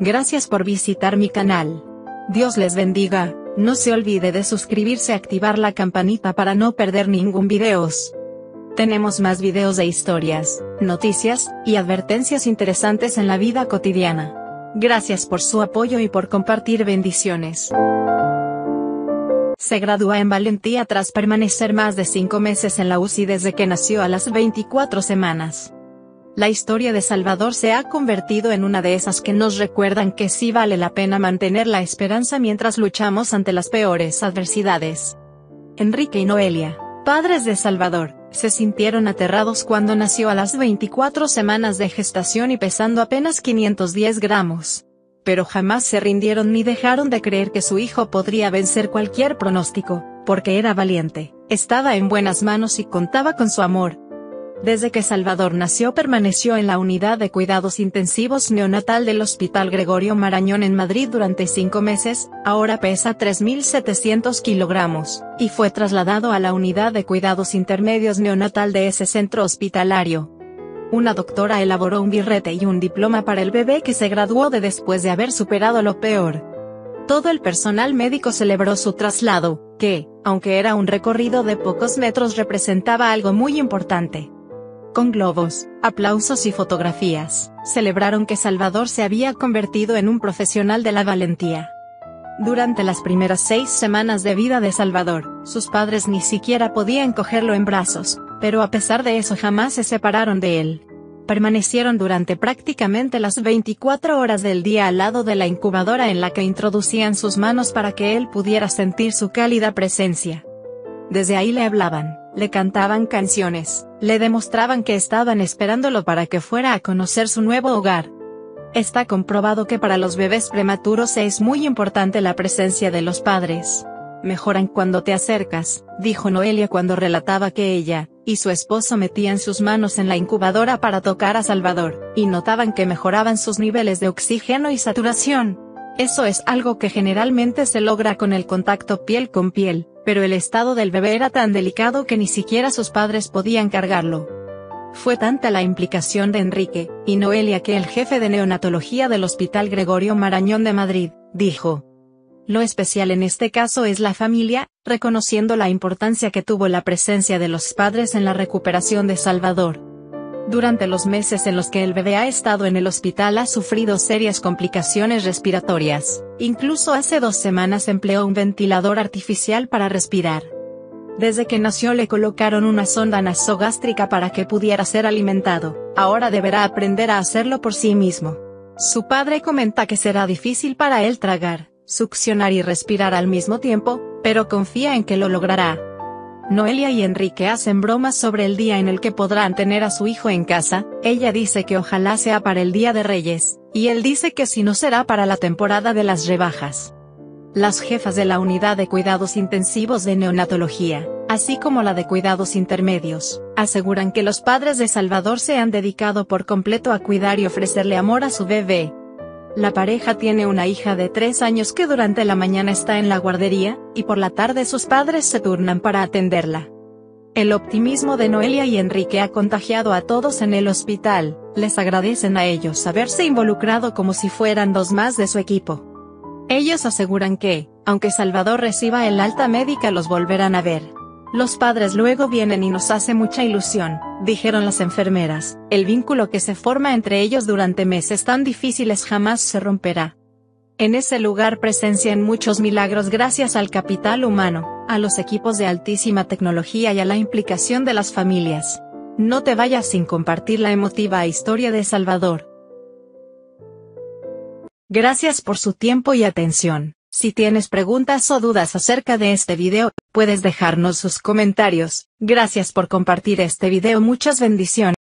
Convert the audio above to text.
Gracias por visitar mi canal. Dios les bendiga, no se olvide de suscribirse y activar la campanita para no perder ningún video. Tenemos más videos de historias, noticias, y advertencias interesantes en la vida cotidiana. Gracias por su apoyo y por compartir. Bendiciones. Se gradúa en Valentía tras permanecer más de 5 meses en la UCI desde que nació a las 24 semanas. La historia de Salvador se ha convertido en una de esas que nos recuerdan que sí vale la pena mantener la esperanza mientras luchamos ante las peores adversidades. Enrique y Noelia, padres de Salvador, se sintieron aterrados cuando nació a las 24 semanas de gestación y pesando apenas 510 gramos. Pero jamás se rindieron ni dejaron de creer que su hijo podría vencer cualquier pronóstico, porque era valiente, estaba en buenas manos y contaba con su amor. Desde que Salvador nació permaneció en la unidad de cuidados intensivos neonatal del Hospital Gregorio Marañón en Madrid durante 5 meses, ahora pesa 3.700 kilogramos, y fue trasladado a la unidad de cuidados intermedios neonatal de ese centro hospitalario. Una doctora elaboró un birrete y un diploma para el bebé que se graduó después de haber superado lo peor. Todo el personal médico celebró su traslado, que, aunque era un recorrido de pocos metros, representaba algo muy importante. Con globos, aplausos y fotografías, celebraron que Salvador se había convertido en un profesional de la valentía. Durante las primeras 6 semanas de vida de Salvador, sus padres ni siquiera podían cogerlo en brazos, pero a pesar de eso jamás se separaron de él. Permanecieron durante prácticamente las 24 horas del día al lado de la incubadora en la que introducían sus manos para que él pudiera sentir su cálida presencia. Desde ahí le hablaban, le cantaban canciones, le demostraban que estaban esperándolo para que fuera a conocer su nuevo hogar. Está comprobado que para los bebés prematuros es muy importante la presencia de los padres. Mejoran cuando te acercas, dijo Noelia cuando relataba que ella y su esposo metían sus manos en la incubadora para tocar a Salvador, y notaban que mejoraban sus niveles de oxígeno y saturación. Eso es algo que generalmente se logra con el contacto piel con piel, pero el estado del bebé era tan delicado que ni siquiera sus padres podían cargarlo. Fue tanta la implicación de Enrique y Noelia que el jefe de neonatología del Hospital Gregorio Marañón de Madrid dijo: "Lo especial en este caso es la familia", reconociendo la importancia que tuvo la presencia de los padres en la recuperación de Salvador. Durante los meses en los que el bebé ha estado en el hospital ha sufrido serias complicaciones respiratorias, incluso hace 2 semanas empleó un ventilador artificial para respirar. Desde que nació le colocaron una sonda nasogástrica para que pudiera ser alimentado, ahora deberá aprender a hacerlo por sí mismo. Su padre comenta que será difícil para él tragar, succionar y respirar al mismo tiempo, pero confía en que lo logrará. Noelia y Enrique hacen bromas sobre el día en el que podrán tener a su hijo en casa. Ella dice que ojalá sea para el Día de Reyes, y él dice que si no será para la temporada de las rebajas. Las jefas de la unidad de cuidados intensivos de neonatología, así como la de cuidados intermedios, aseguran que los padres de Salvador se han dedicado por completo a cuidar y ofrecerle amor a su bebé. La pareja tiene una hija de 3 años que durante la mañana está en la guardería, y por la tarde sus padres se turnan para atenderla. El optimismo de Noelia y Enrique ha contagiado a todos en el hospital, les agradecen a ellos haberse involucrado como si fueran 2 más de su equipo. Ellos aseguran que, aunque Salvador reciba el alta médica, los volverán a ver. "Los padres luego vienen y nos hace mucha ilusión", dijeron las enfermeras, "el vínculo que se forma entre ellos durante meses tan difíciles jamás se romperá". En ese lugar presencian muchos milagros gracias al capital humano, a los equipos de altísima tecnología y a la implicación de las familias. No te vayas sin compartir la emotiva historia de Salvador. Gracias por su tiempo y atención. Si tienes preguntas o dudas acerca de este video, puedes dejarnos sus comentarios. Gracias por compartir este video. Muchas bendiciones.